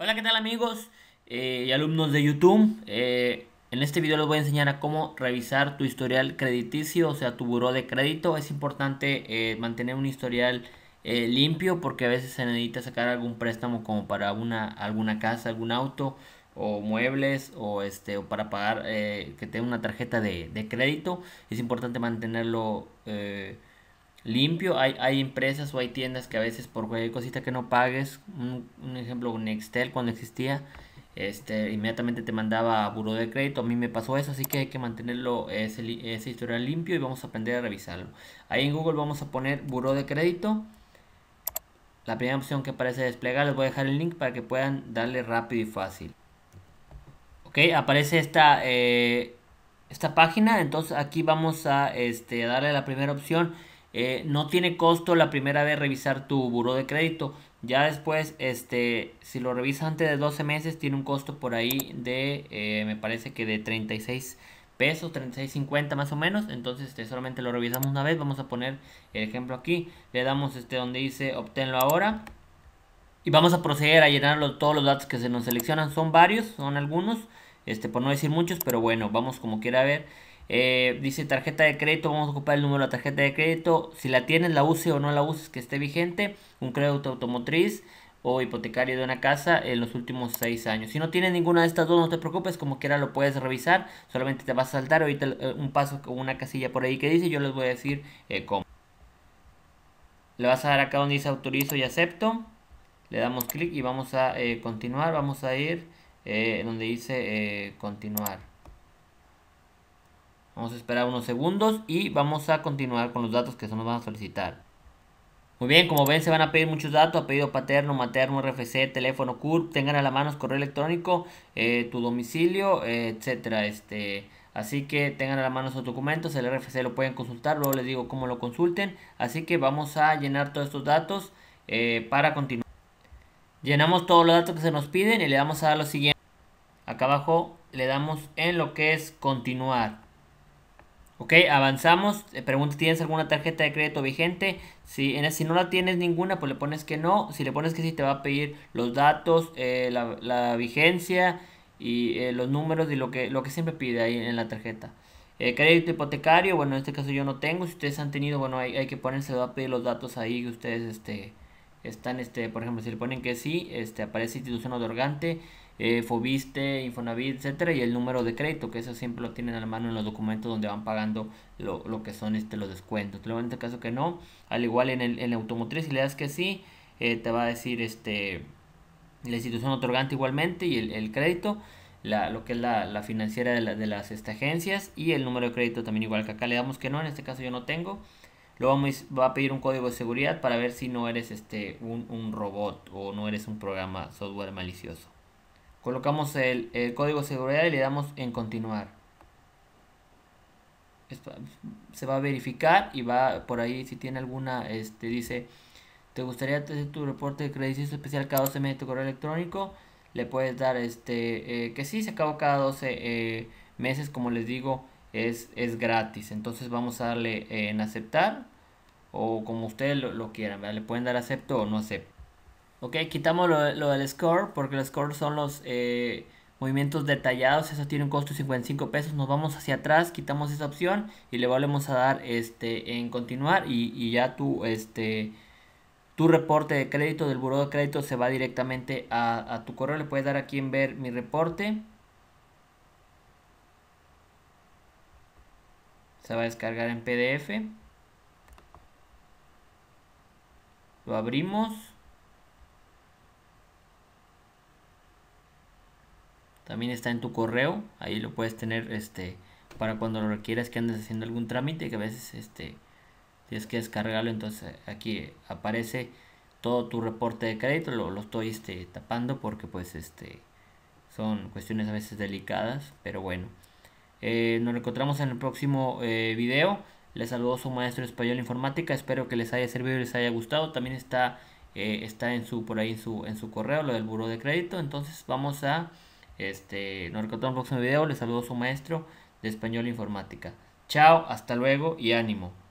Hola, ¿qué tal amigos y alumnos de YouTube? En este video les voy a enseñar a cómo revisar tu historial crediticio, o sea, tu buró de crédito. Es importante mantener un historial limpio porque a veces se necesita sacar algún préstamo como para alguna casa, algún auto o muebles o para pagar que tenga una tarjeta de crédito. Es importante mantenerlo limpio. Hay empresas o hay tiendas que a veces por cualquier cosita que no pagues, un ejemplo, Nextel cuando existía, inmediatamente te mandaba a buró de crédito. A mí me pasó eso, así que hay que mantenerlo ese historial limpio y vamos a aprender a revisarlo. Ahí en Google vamos a poner buró de crédito. La primera opción que aparece desplegar, les voy a dejar el link para que puedan darle rápido y fácil. Ok, aparece esta página, entonces aquí vamos a darle la primera opción. No tiene costo la primera vez revisar tu buró de crédito. Ya después, si lo revisas antes de 12 meses, tiene un costo por ahí de, me parece que de 36 pesos, 36.50 más o menos. Entonces solamente lo revisamos una vez. Vamos a poner el ejemplo aquí. Le damos donde dice obténlo ahora. Y vamos a proceder a llenar todos los datos que se nos seleccionan. Son varios, son algunos, por no decir muchos, pero bueno, vamos como quiera a ver. Dice tarjeta de crédito, vamos a ocupar el número de la tarjeta de crédito, si la tienes, la use o no la uses, que esté vigente, un crédito automotriz o hipotecario de una casa en los últimos 6 años. Si no tienes ninguna de estas dos, no te preocupes, como quiera lo puedes revisar, solamente te vas a saltar ahorita un paso con una casilla por ahí que dice, yo les voy a decir cómo. Le vas a dar acá donde dice autorizo y acepto, le damos clic y vamos a continuar, vamos a ir donde dice continuar. Vamos a esperar unos segundos y vamos a continuar con los datos que se nos van a solicitar. Muy bien, como ven se van a pedir muchos datos, apellido paterno, materno, RFC, teléfono, CURP, tengan a la mano correo electrónico, tu domicilio, etcétera. Así que tengan a la mano esos documentos, el RFC lo pueden consultar, luego les digo cómo lo consulten. Así que vamos a llenar todos estos datos para continuar. Llenamos todos los datos que se nos piden y le damos a dar lo siguiente. Acá abajo le damos en lo que es continuar. Ok, avanzamos, pregunta, ¿tienes alguna tarjeta de crédito vigente? Si no la tienes ninguna, pues le pones que no. Si le pones que sí, te va a pedir los datos, la vigencia y los números y lo que siempre pide ahí en la tarjeta. Crédito hipotecario, bueno, en este caso yo no tengo. Si ustedes han tenido, bueno, hay que ponerse, va a pedir los datos ahí que ustedes están, por ejemplo, si le ponen que sí, aparece institución otorgante, Foviste, Infonavit, etcétera, y el número de crédito, que eso siempre lo tienen a la mano en los documentos donde van pagando lo que son los descuentos. Luego en este caso que no, al igual en el automotriz, si le das que sí, te va a decir la institución otorgante igualmente y el crédito, lo que es la financiera de las agencias y el número de crédito también igual que acá. Le damos que no, en este caso yo no tengo. Luego va a pedir un código de seguridad para ver si no eres un robot o no eres un programa software malicioso. Colocamos el código de seguridad y le damos en continuar. Esto se va a verificar y va por ahí si tiene alguna, dice, ¿te gustaría hacer tu reporte de crédito especial cada 12 meses de tu correo electrónico? Le puedes dar que sí, se acabó cada 12 meses, como les digo. Es gratis, entonces vamos a darle en aceptar o como ustedes lo quieran, ¿verdad? Le pueden dar acepto o no acepto. Ok, quitamos lo del score porque el score son los movimientos detallados, eso tiene un costo de 55 pesos, nos vamos hacia atrás, quitamos esa opción y le volvemos a dar en continuar y ya tu reporte de crédito del buró de crédito se va directamente a tu correo, le puedes dar aquí en ver mi reporte. Se va a descargar en PDF. Lo abrimos. También está en tu correo. Ahí lo puedes tener para cuando lo requieras que andes haciendo algún trámite. Que a veces tienes que descargarlo. Entonces aquí aparece todo tu reporte de crédito. Lo estoy tapando porque pues son cuestiones a veces delicadas. Pero bueno. Nos encontramos en el próximo video. Les saludo su maestro de español informática. Espero que les haya servido y les haya gustado. También está por ahí en su correo lo del buró de crédito. Entonces vamos a nos encontramos en el próximo video. Les saludo su maestro de español informática. Chao, hasta luego y ánimo.